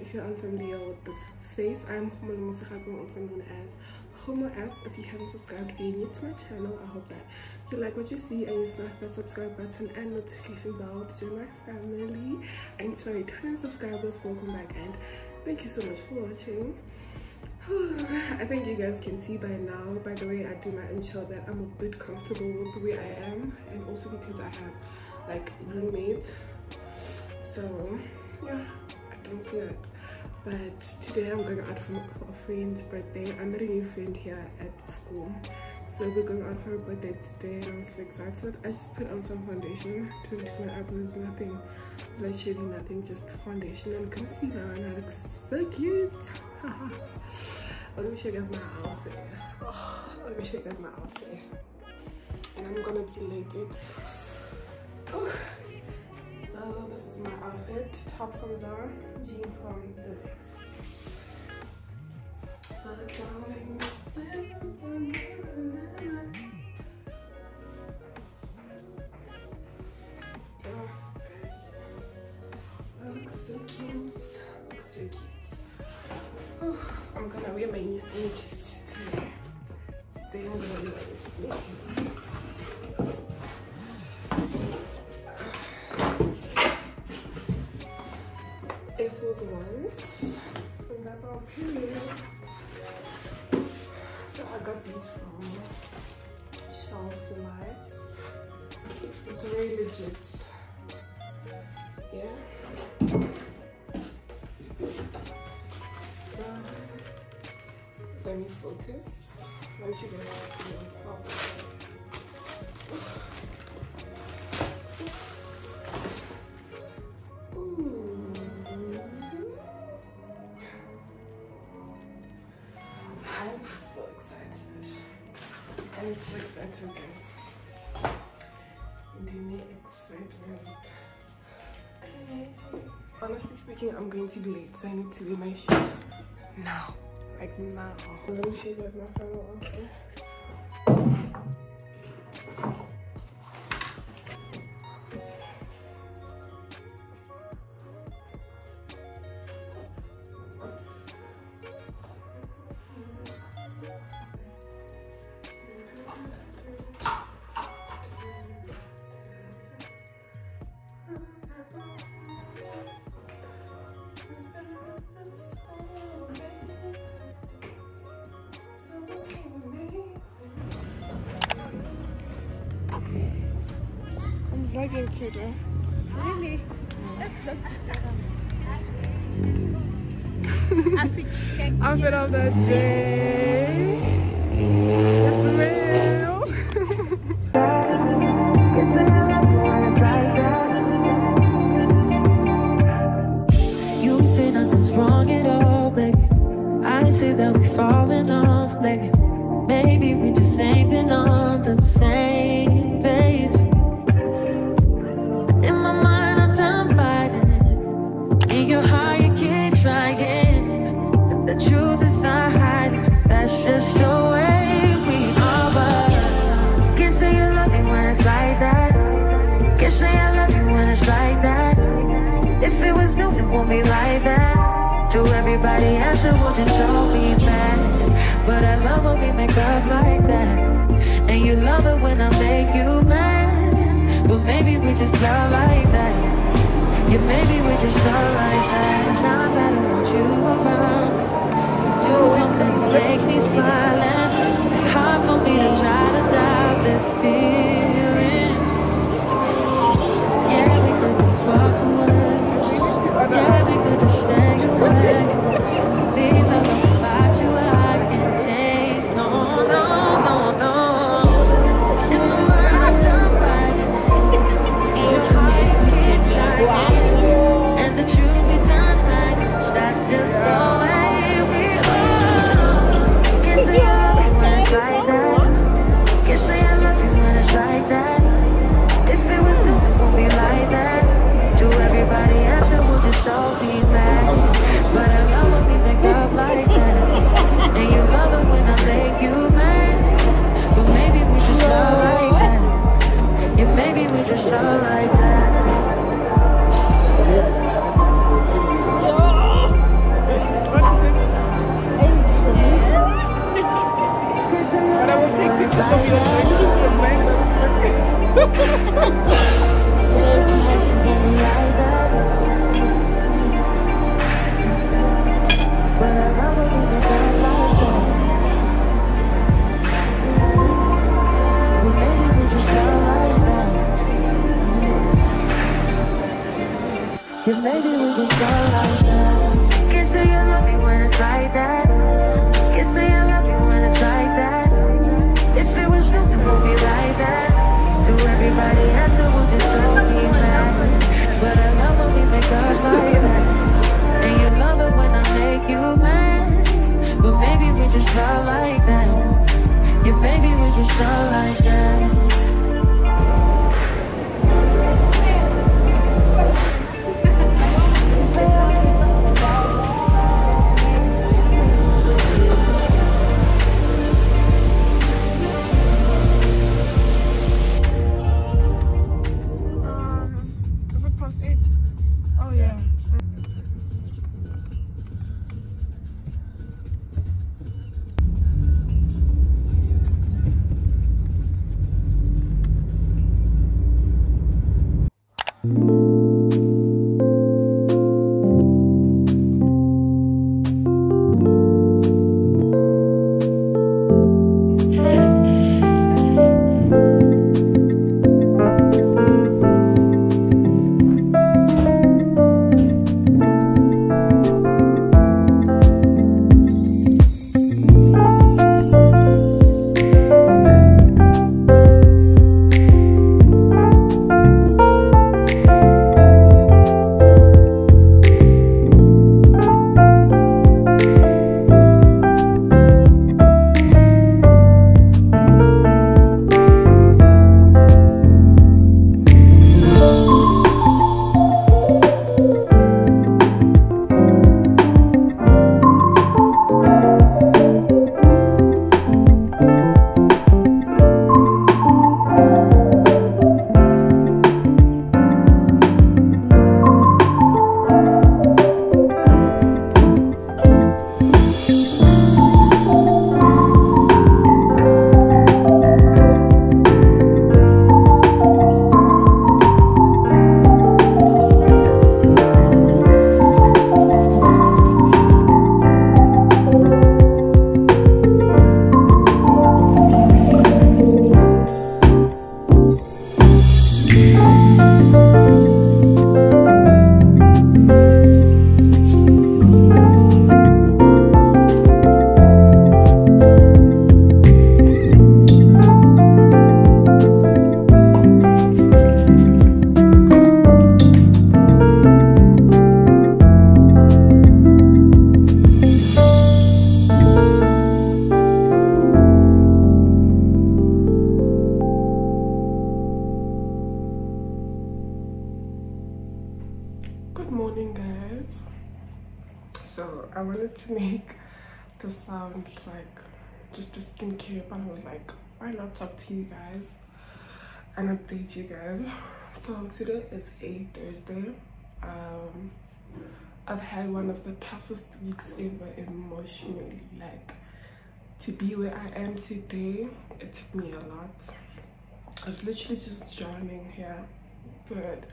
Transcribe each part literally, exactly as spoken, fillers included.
If you're unfamiliar with this face, I'm Khumul Mosikhago, also known as Khumul S. If you haven't subscribed and you're new to my channel, I hope that you like what you see and you smash that subscribe button and notification bell to join my family. And to my returning subscribers, welcome back and thank you so much for watching. I think you guys can see by now, by the way I do my intro, that I'm a bit comfortable with the way I am, and also because I have like roommates. So yeah, don't feel it. But today I'm going out for, for a friend's birthday. I met a new friend here at school, so we're going out for her birthday today and I'm so excited. I just put on some foundation to do my eyebrows, nothing, literally nothing, just foundation and concealer, and I look so cute. Let me show you guys my outfit. Let me show you guys my outfit. And I'm gonna be late. Oh. So this is my outfit, top from Zara, jean from the So darling, I look so cute, I look so cute. Whew. I'm gonna wear my new sneakers today. Today I'm gonna wear my sneakers. Once, and that's all period. So I got these from Shelf Life. It's very legit. Yeah. So let me focus. Let me show you guys. I'm so excited, guys. Deny excitement. Honestly speaking, I'm going to be late, so I need to wear my shoes now. Like now. Let me show you guys my final outfit. Really? Let's look. Outfit of the day. You say nothing's wrong at all, babe. I say that we're falling off, babe. Maybe we just ain't been on the same page. Won't be like that to everybody else. It wouldn't show me bad, but I love when we make up like that, and you love it when I make you mad. But maybe we just love like that. Yeah, maybe we just love like that. Sometimes I don't want you around. best feeling. Yeah, we could just walk away. Yeah, we could just stand away. These are about you, I can't change. No, no, no, no. In my mind, I'm fighting it. In your heart, it's shining. And the truth we don't like, that's just the way we are. Can't say I love you when it's like that. Can't say I love you when it's like that. If it was new, it won't be like that. To everybody else, it would just so be mad. But I love when we make up like that. And you love it when I make you mad. But maybe we just all like that. Yeah, maybe we just all like that. Yeah, maybe we can go like that. Can't say you love me when it's like that. Can't say I love you when it's like that. If it was new, it won't be like that. To everybody else, it would just so be mad. But I love when we make up like that. And you love it when I make you mad. But maybe we just love like that. Yeah, maybe we just love like that. I wanted to make the sound like just a skincare, but I was like, why not talk to you guys and update you guys. So today is a Thursday. Um, I've had one of the toughest weeks ever emotionally. Like, to be where I am today, it took me a lot. I was literally just drowning here, but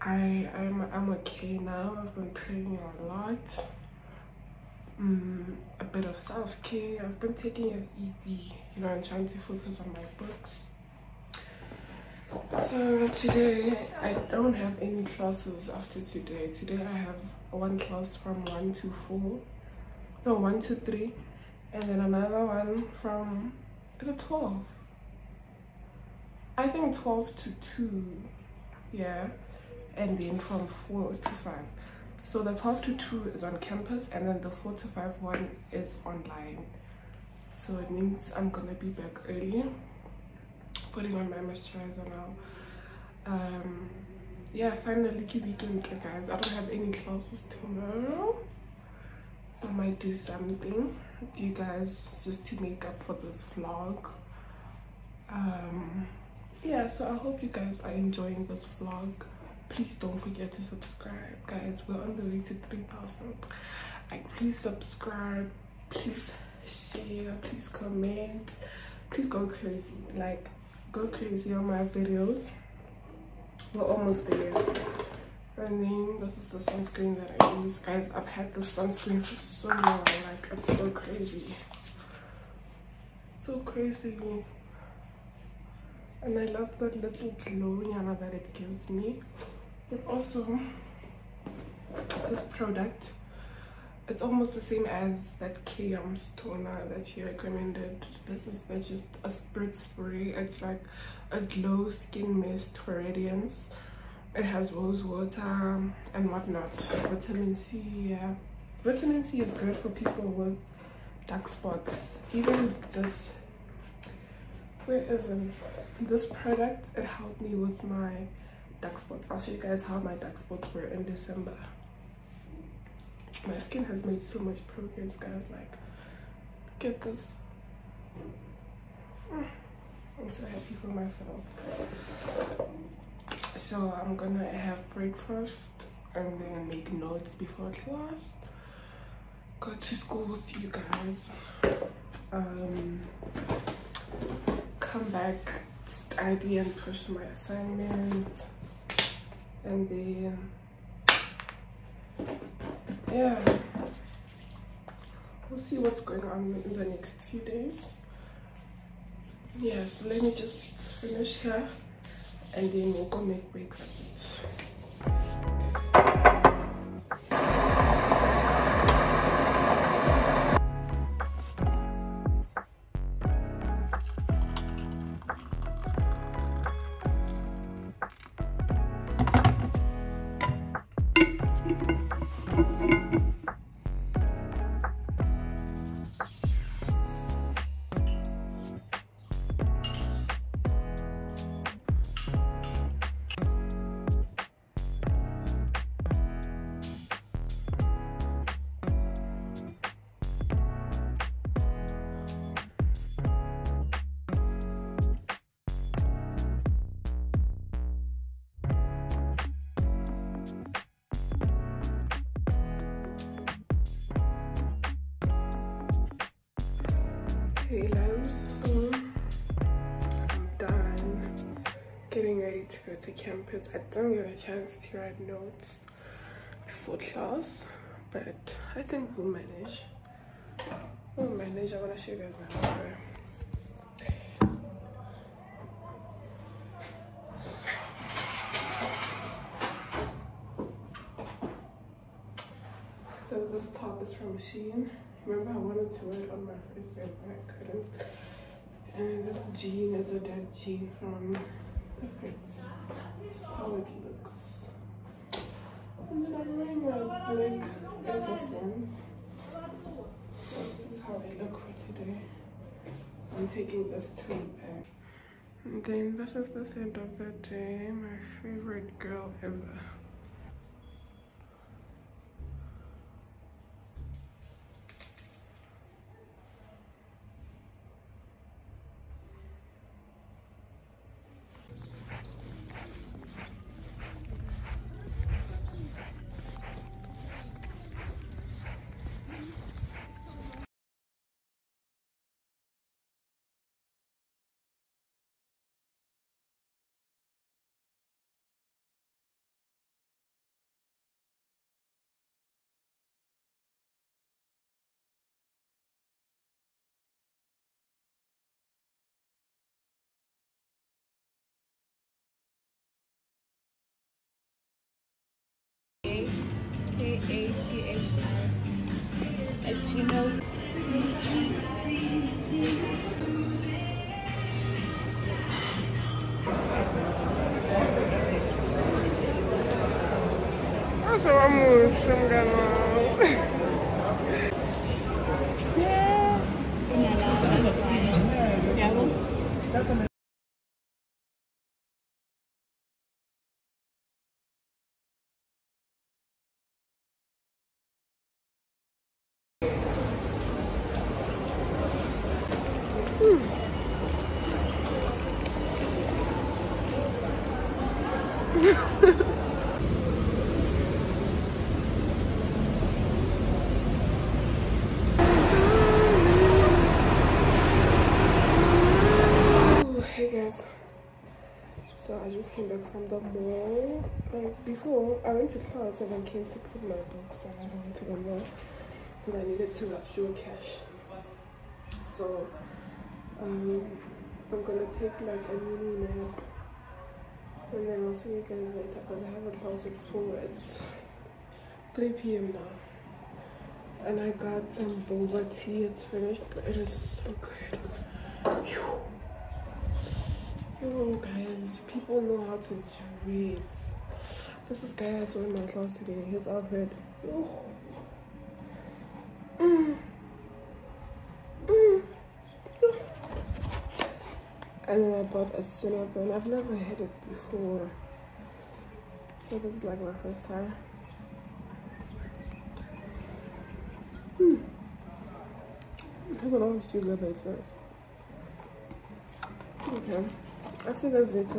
I I'm I'm okay now. I've been praying a lot. Mm, a bit of self-care. I've been taking it easy you know, I'm trying to focus on my books. So today I don't have any classes after today. Today I have one class from one to four, no, one to three, and then another one from, is it twelve? I think twelve to two, yeah, and then from four to five. So the twelve to two is on campus, and then the four to five one is online. So it means I'm gonna be back early. Putting on my moisturizer now. Um, yeah, finally good weekend, guys. I don't have any classes tomorrow, so I might do something with you guys just to make up for this vlog. Um, yeah, so I hope you guys are enjoying this vlog. Please don't forget to subscribe, guys. We're on the way to three thousand. Like, please subscribe, please share, please comment, please go crazy. Like, go crazy on my videos. We're almost there. And then this is the sunscreen that I use, guys. I've had this sunscreen for so long. Like, it's so crazy, so crazy. And I love that little glow, you know, that it gives me. But also, this product, it's almost the same as that K-Yum's toner that she recommended. This is the, just a spritz spray. It's like a glow skin mist for radiance. It has rose water and whatnot. Vitamin C, yeah. Vitamin C is good for people with dark spots. Even this, where is it? This product, it helped me with my dark spots. I'll show you guys how my dark spots were in December. My skin has made so much progress, guys. Like, get this. I'm so happy for myself. So I'm gonna have breakfast and then make notes before class. Go to school with you guys. Um, come back, study and push my assignment. And then, yeah, we'll see what's going on in the next few days. Yeah, so let me just finish here, and then we'll go make breakfast. Hey loves, so I'm done getting ready to go to campus. I don't get a chance to write notes before class, but I think we'll manage. We'll manage. I want to show you guys my number. So this top is from Shein. Remember, I wanted to wear it on my first day, but I couldn't. And this jean is a dead jean from the Fritz. This is how it looks. And then I'm wearing my black Air Force Ones. So this is how I look for today. I'm taking this to bed. And then this is the scent of the day. My favorite girl ever. you know. Nossa, eu amo isso, não dá não. Yeah. Hey guys, so I just came back from the mall. Like before, I went to class and I came to put my books and I went to the mall because I needed to withdraw cash. So um, I'm gonna take like a mini nap. And then I'll see you guys later because I have a class with four. It's three p m now. And I got some boba tea. It's finished, but it is so good. Whew. Yo guys, people know how to dress. This is guy I saw in my class today. His outfit. Oh. Mm. Mm. And then I bought a cinnamon. I've never had it before, so this is like my first time. Hmm. I could always do good, but it's nice. Okay, I'll see you guys later.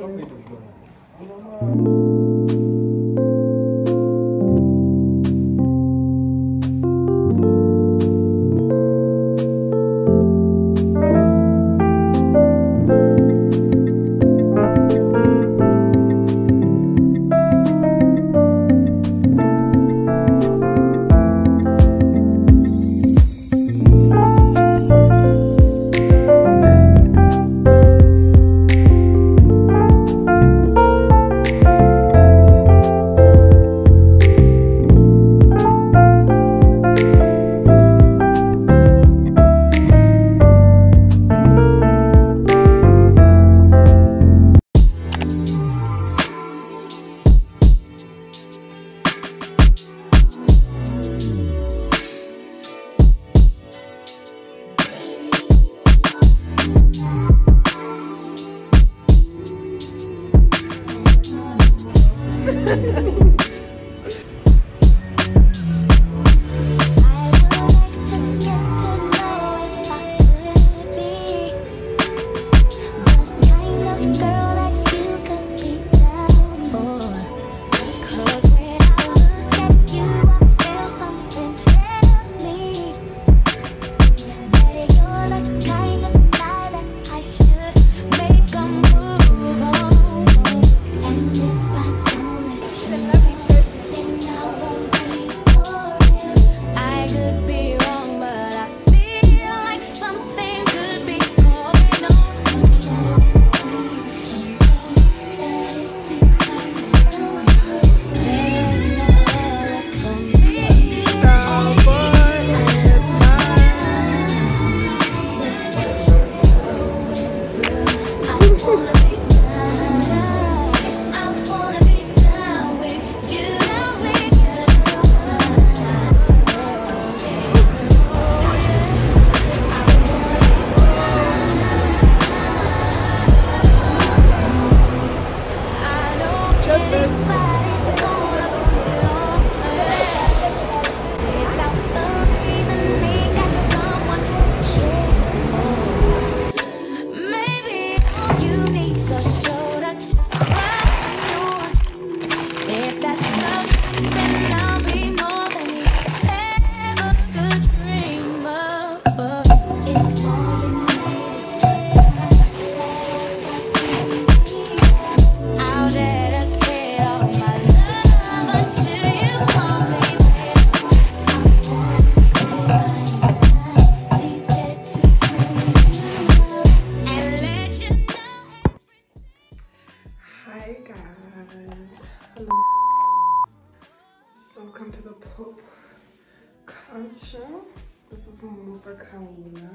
This is Moon for Kauna.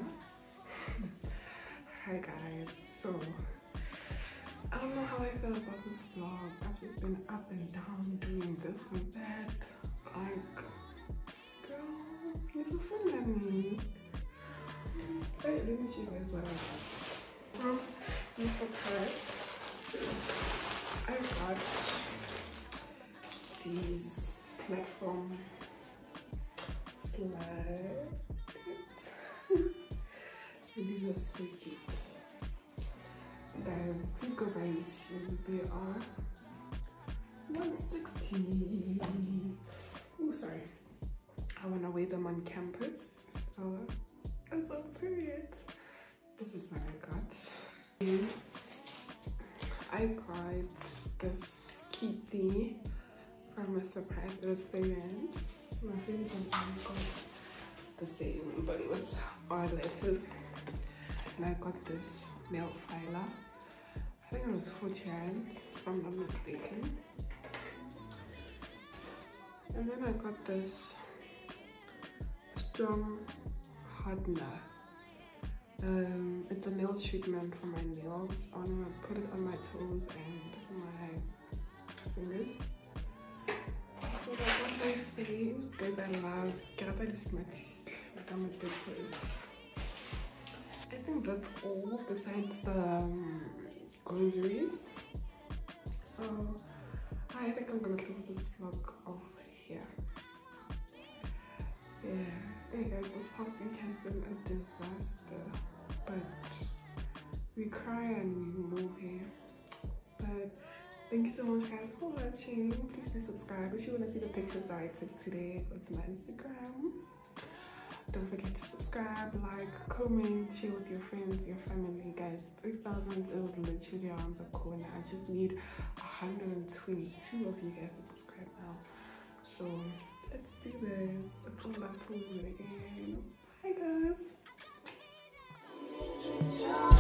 Hi guys, so I don't know how I feel about this vlog. I've just been up and down doing this and that. Like, girl, you're so fun at me. Hey, let me show you guys what I got. From Mister Paris, I got these platform slides. These are so cute. Guys, please go buy these shoes. They are one sixty. Oh, sorry. I want to wear them on campus. So I'm so curious. This is what I got. And I got this kitty from a surprise restaurant. My friends and I got the same, but it was our letters. And I got this nail filer. I think it was four rand, if I'm not mistaken. And then I got this strong hardener. Um, it's a nail treatment for my nails. I'm gonna put it on my toes and my fingers. So I got my sleeves because I love Kerapadismatis. Like, I'm addicted. I think that's all besides the um, groceries. So I think I'm gonna close this vlog off here. Yeah. Hey guys, this past week has been a disaster, but we cry and we move here. But thank you so much guys for watching. Please do subscribe if you want to see the pictures that I took today with my Instagram. Don't forget to subscribe, like, comment, share with your friends, your family. Guys, three thousand is literally around the corner. I just need one hundred twenty-two of you guys to subscribe now. So let's do this. It's all about to win again. Bye guys.